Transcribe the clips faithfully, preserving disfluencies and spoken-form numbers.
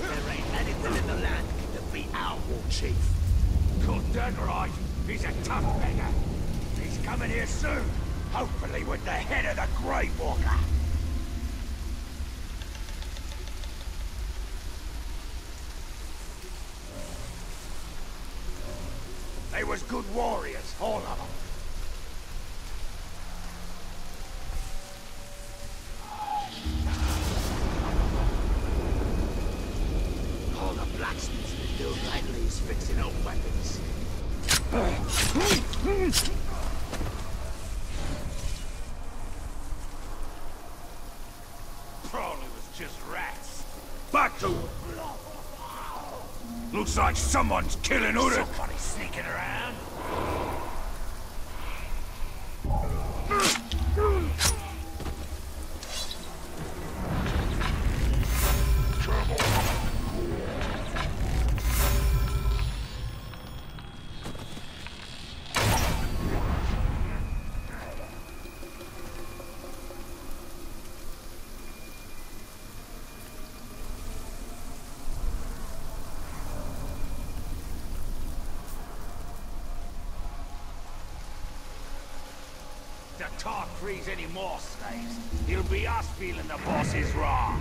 There ain't anything in the land that beat our war chief. Good done right. He's a tough beggar. He's coming here soon. Hopefully with the head of the Grey Walker. They was good warriors, all of them. Looks like someone's killing Uruk. Somebody's sneaking around. Tark frees any more slaves. He'll be us feeling the boss's wrath.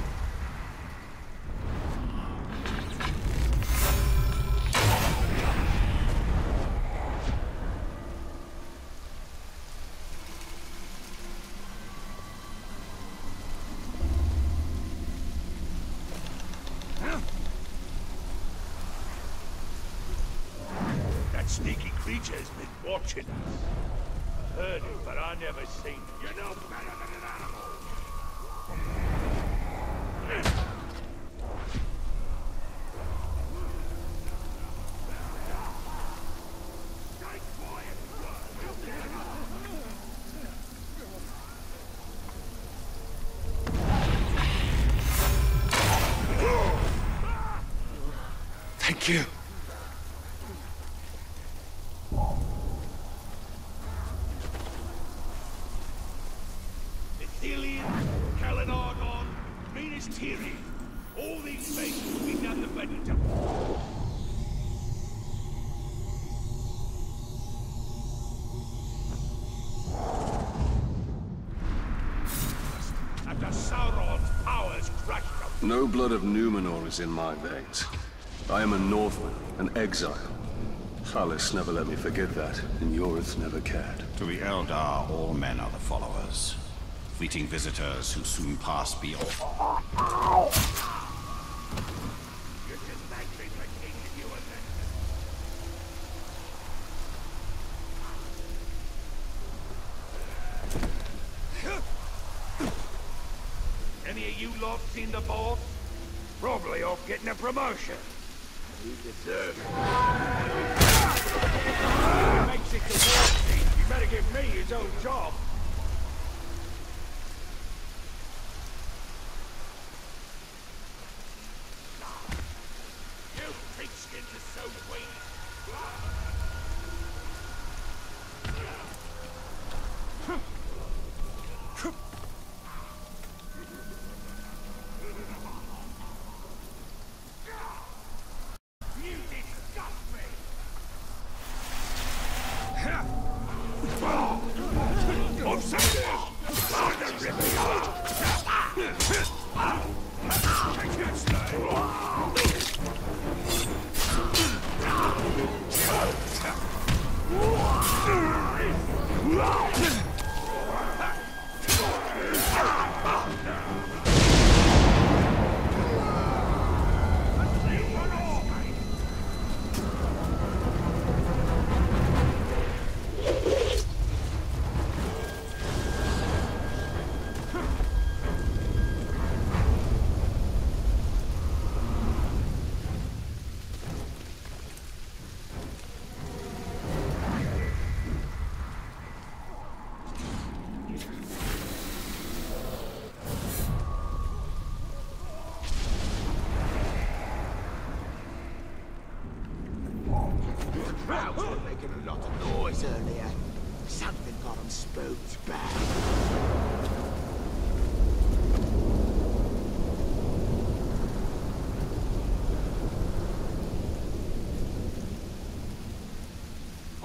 Huh? That sneaky creature's been watching us. Heard it, but I never seen it. You're no better than an animal. Thank you. All these things will be done the better to war. After Sauron's powers crushed them. No blood of Numenor is in my veins. I am a Northman, an exile. Thalis never let me forget that, and Yoris never cared. To the Eldar, all men are the followers. Fleeting visitors who soon pass beyond. Any of you lot seen the boss? Probably off getting a promotion. You deserve it. Makes it the worst thing. You better give me his own job.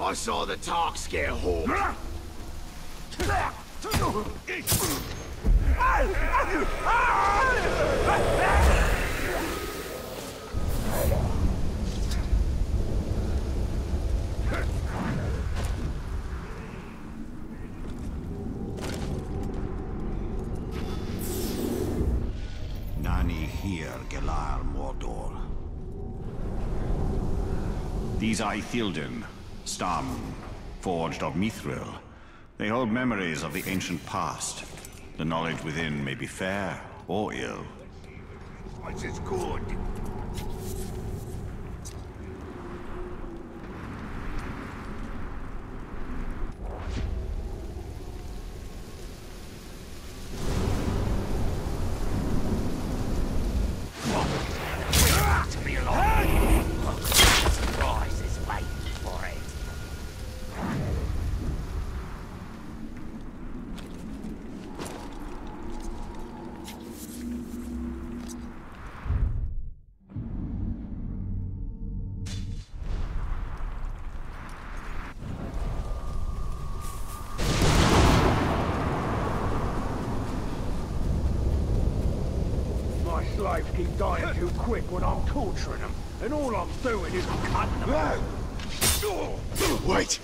I saw the Tark scare home. Nani here, Gelar Mordor. These are Ithildan, Starm, forged of Mithril. They hold memories of the ancient past. The knowledge within may be fair or ill. What's its good? Keep dying too quick when I'm torturing them, and all I'm doing is cutting them out. Wait!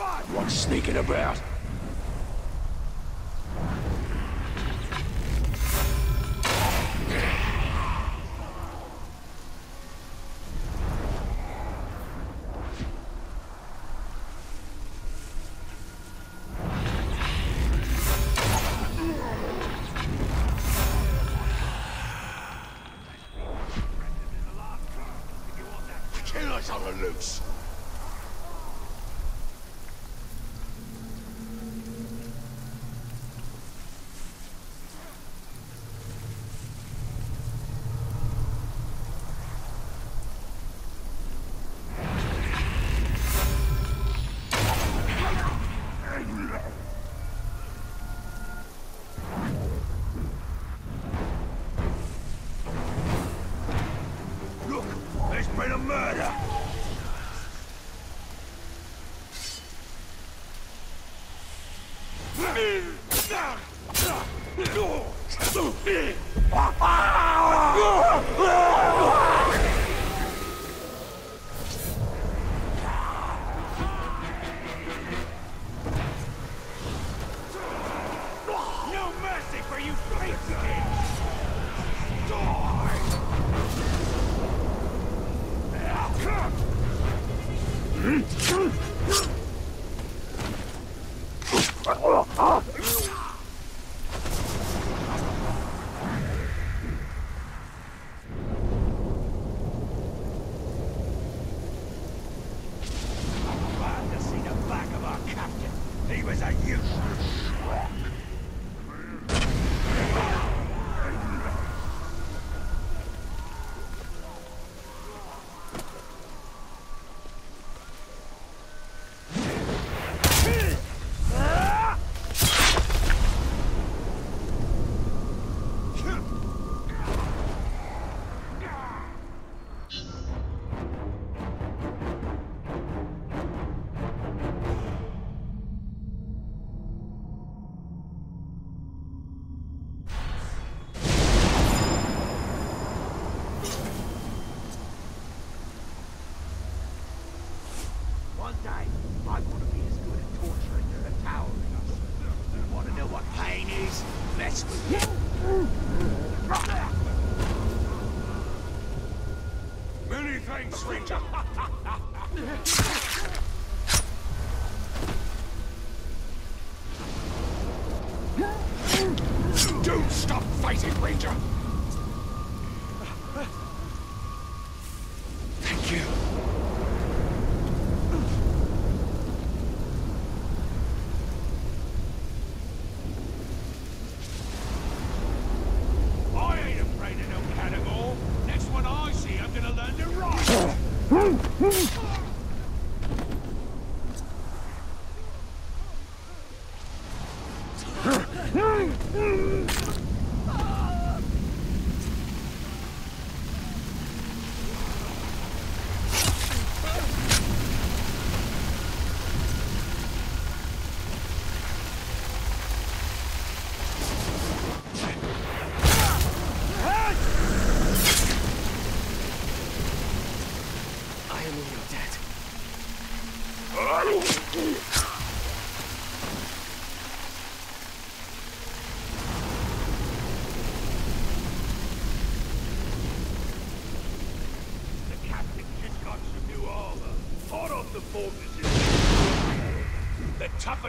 At once! Sneaking about.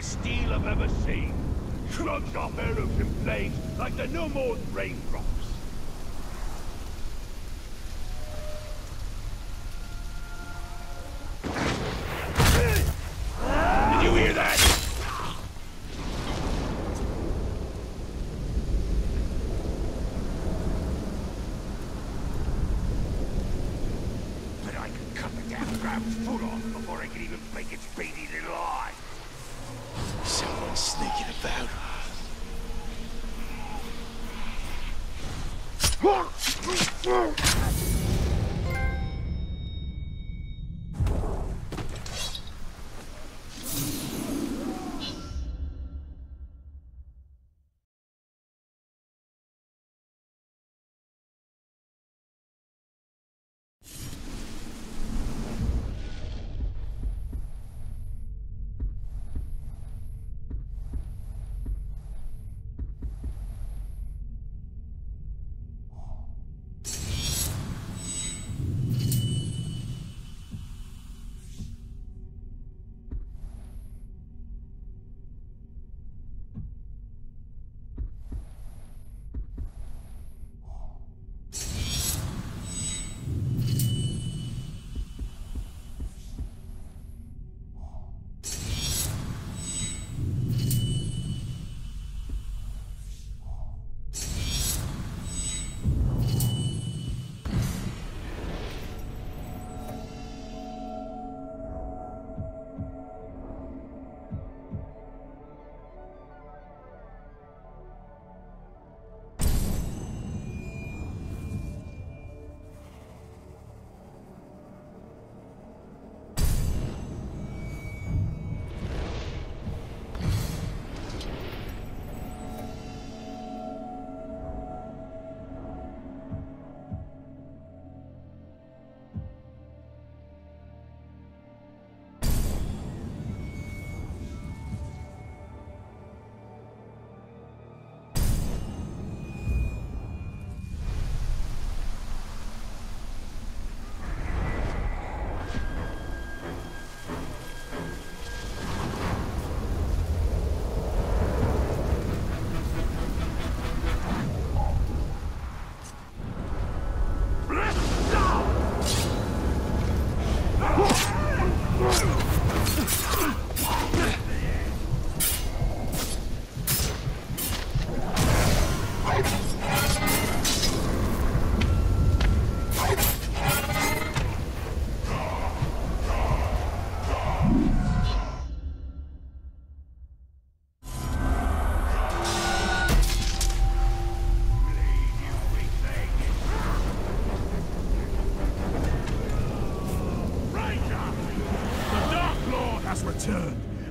Steel I've ever seen. Clogged off Uruk in flames like the no more raindrops. Did you hear that? But I could cut the damn ground full off before I could even break its beady little eye. Someone's sneaking about.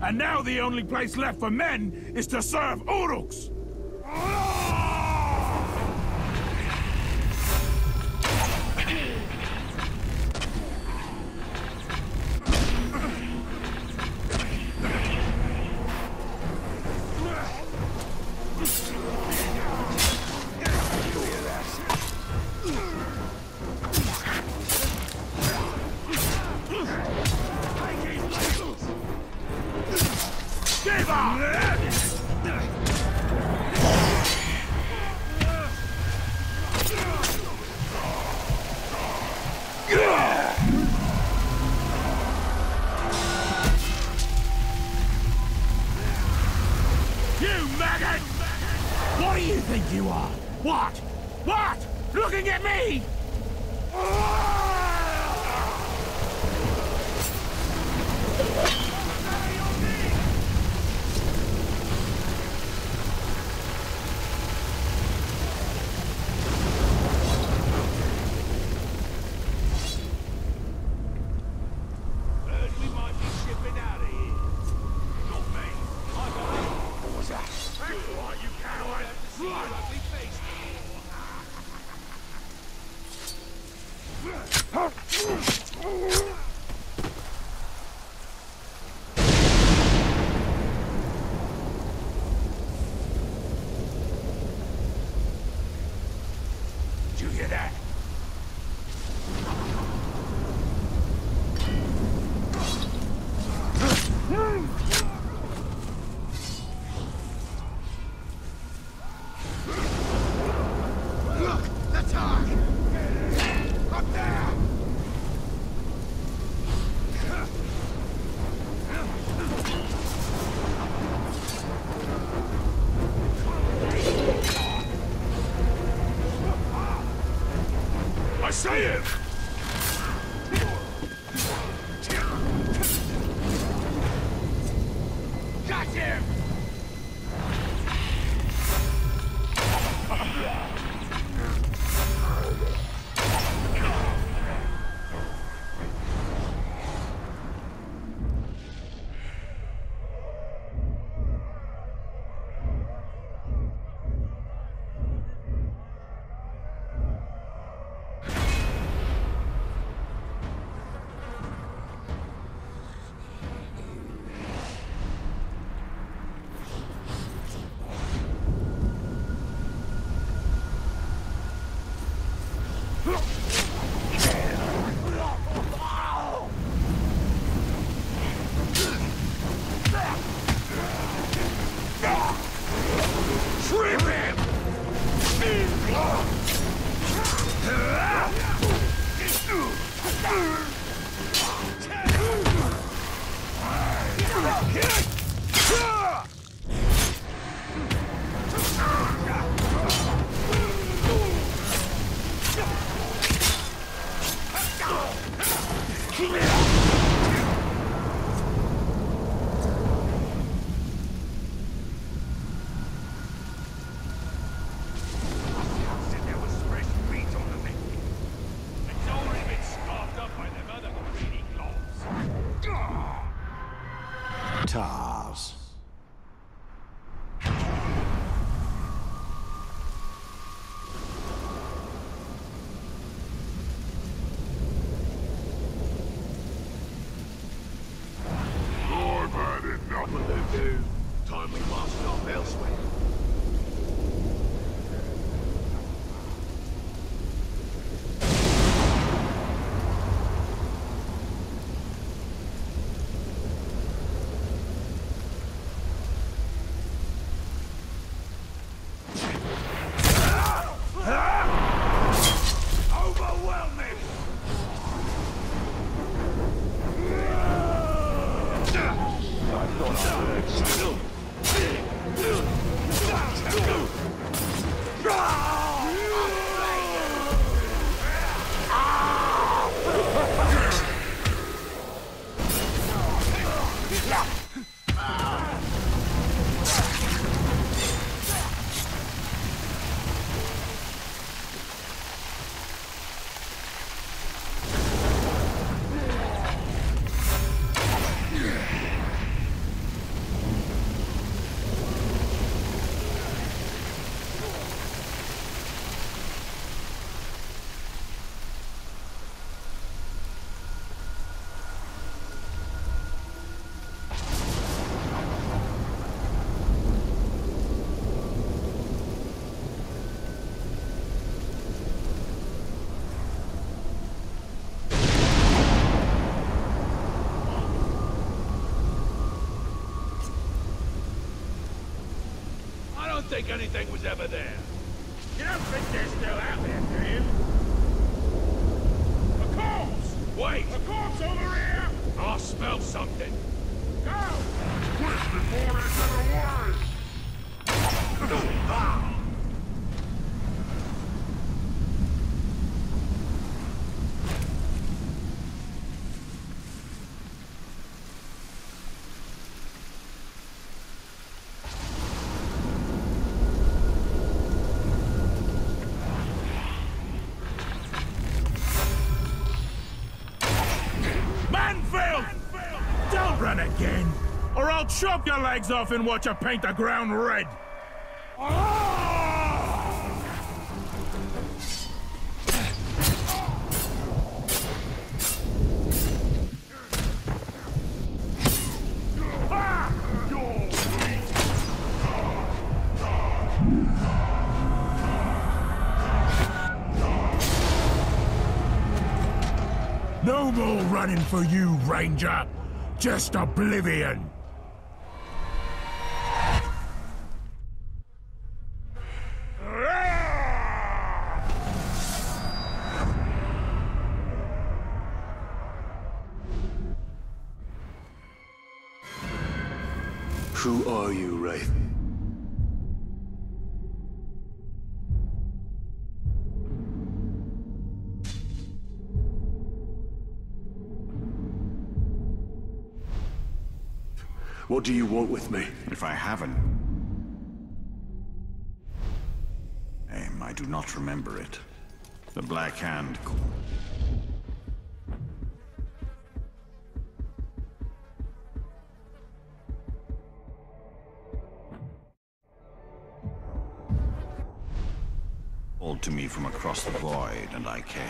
and now the only place left for men is to serve Uruks! Say it! Got him! Didn't think anything was ever there. You don't think they're still out there, do you? A corpse! Wait! A corpse over here! I smell something. Go! Worse before it's ever worse! Ah! Chop your legs off and watch her paint the ground red! No more running for you, Ranger! Just oblivion! Who are you, Wraith? What do you want with me? If I haven't... Name, I do not remember it. The Black Hand... called to me from across the void, and I came.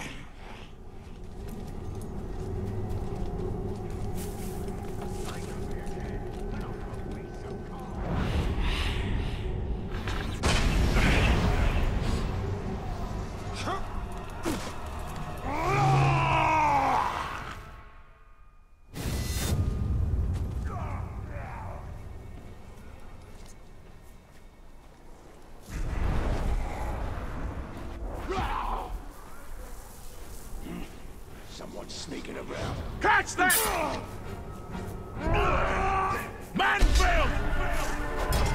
Catch that! Manfield!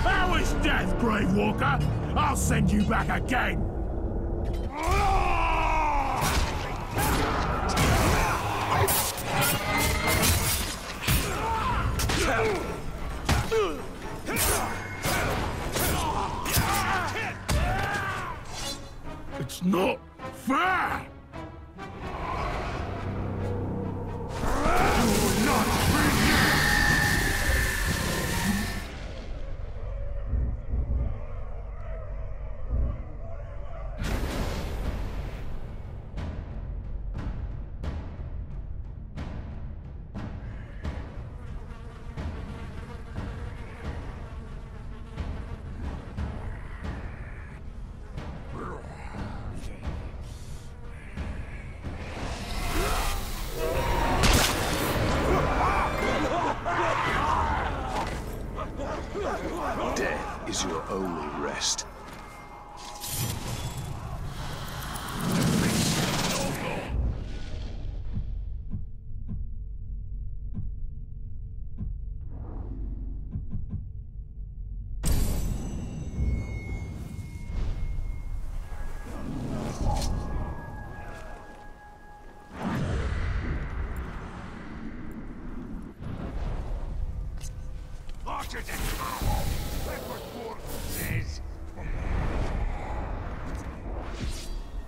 How is death, Grey Walker? I'll send you back again! It's not fair!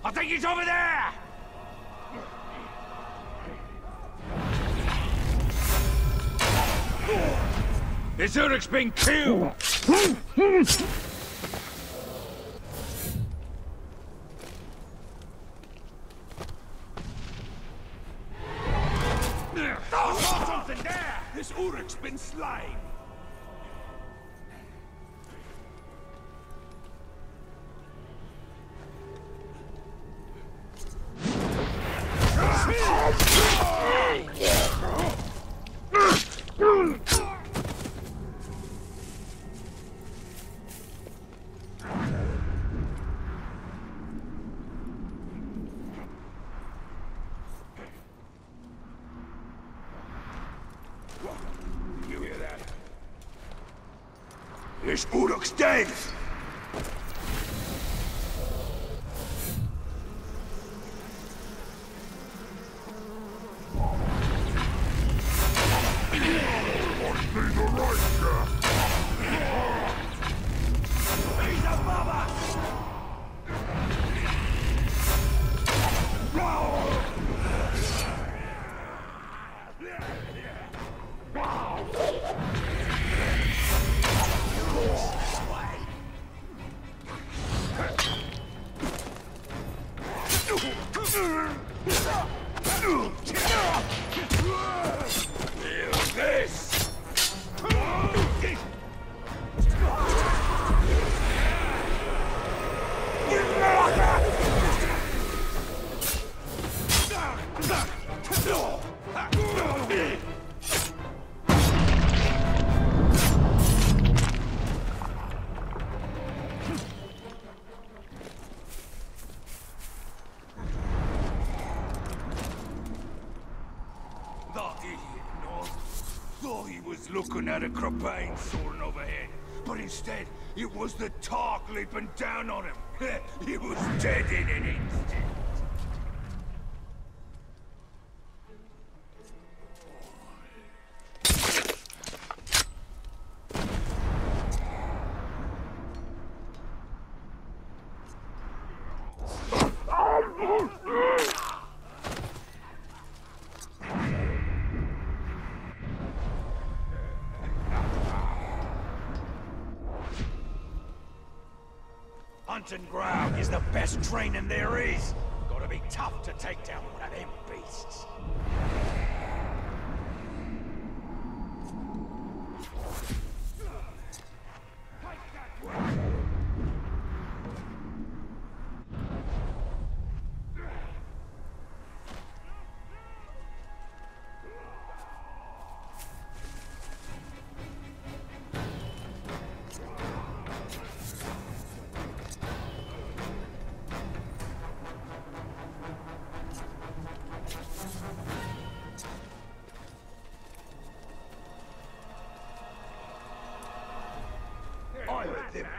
I think he's over there! This Uruk's been killed! There's something there! This Uruk's been slain! Is Uruk's dead? Looking at a crapane soaring overhead, but instead it was the Tark leaping down on him. He was dead in an instant. And growl is the best training there is. Gotta be tough to take down one of them beasts.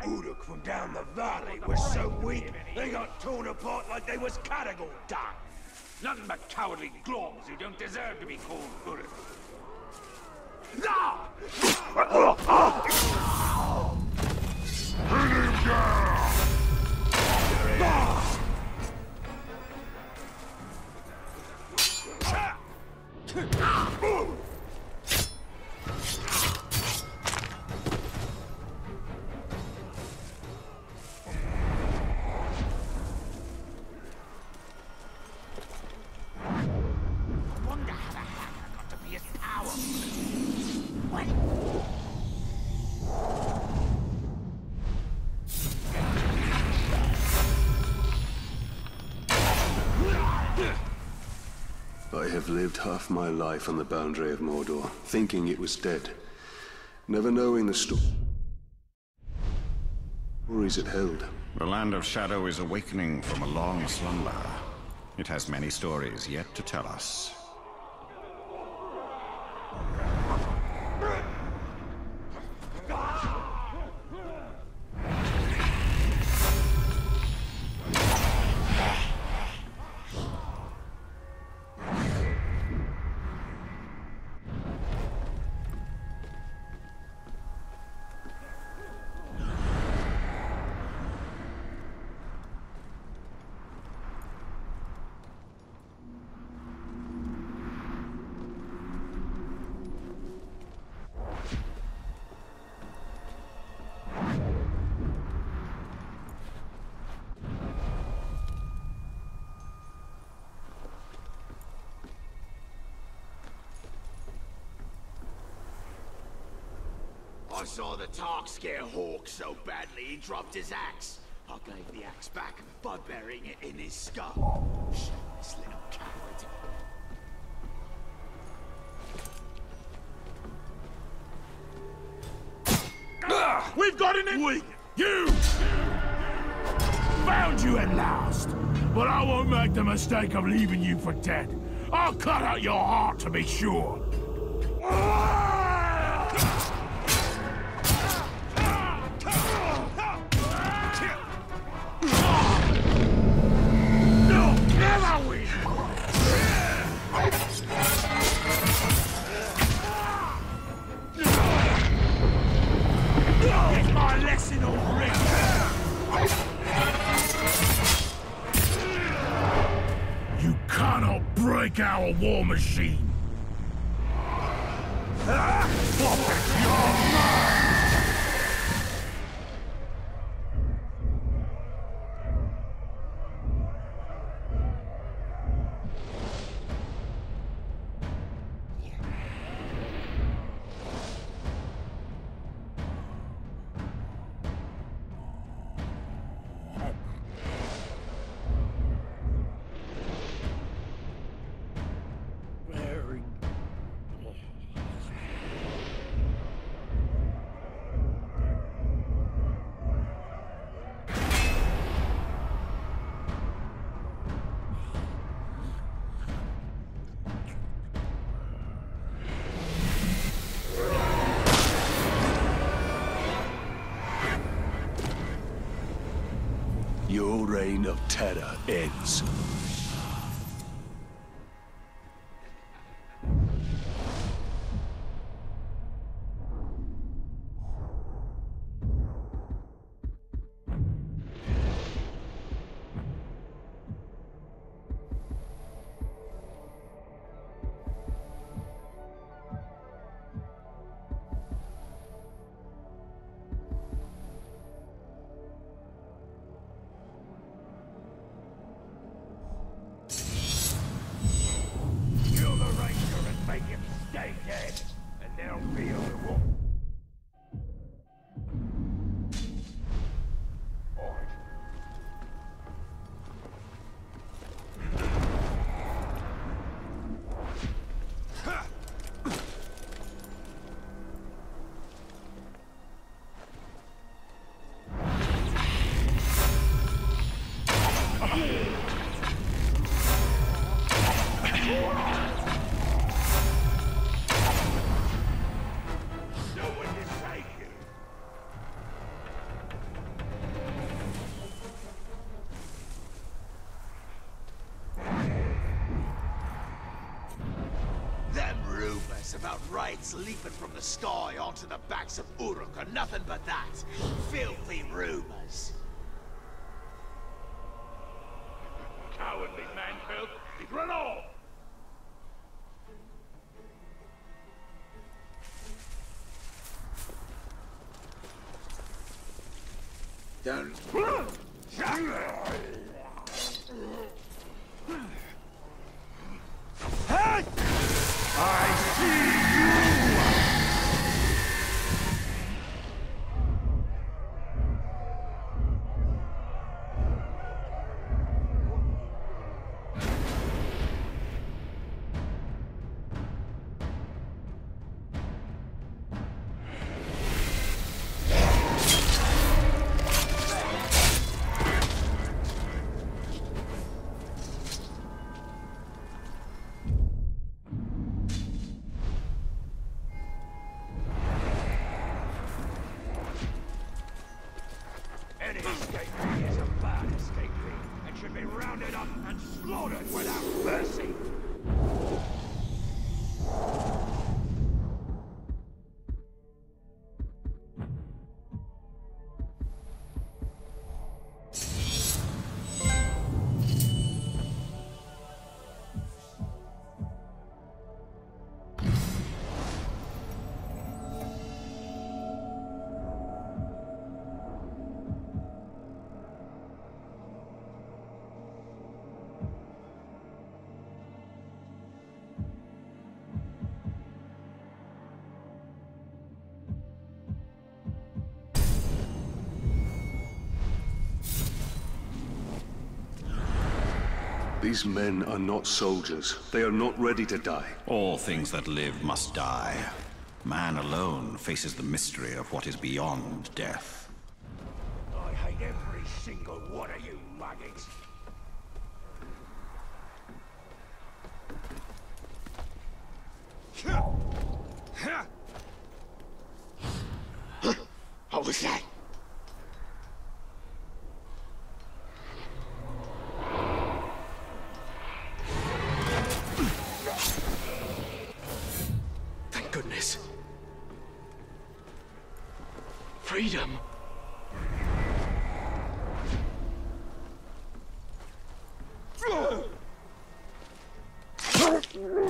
Uruk from down the valley were so weak, they got torn apart like they was Caligor done. Nothing but cowardly globs who don't deserve to be called Uruk. Now! Bring him down! I have lived half my life on the boundary of Mordor, thinking it was dead, never knowing the sto- stories it held. The Land of Shadow is awakening from a long slumber. It has many stories yet to tell us. I saw the Tark scare Hawk so badly he dropped his axe. I gave the axe back by burying it in his skull. Shameless little coward. Ah, we've got an enemy! You! Found you at last! But I won't make the mistake of leaving you for dead. I'll cut out your heart to be sure. Ah! Ah! You cannot break our war machine! Ah, pocket your mind! Your reign of terror ends. About rights leaping from the sky onto the backs of Uruk or nothing but that. Filthy rumors. Cowardly Manfield, he's run off! Don't... These men are not soldiers. They are not ready to die. All things that live must die. Man alone faces the mystery of what is beyond death. I hate every single one of you maggots. What was that? Goodness. Freedom. When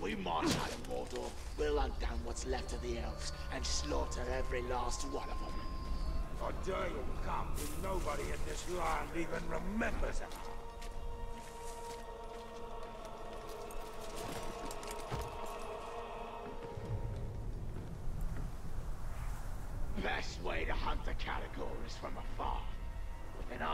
we march out of Mordor, we'll hunt down what's left of the elves and slaughter every last one of them. A day will come when nobody in this land even remembers them. The best way to hunt the Caligor is from afar, with an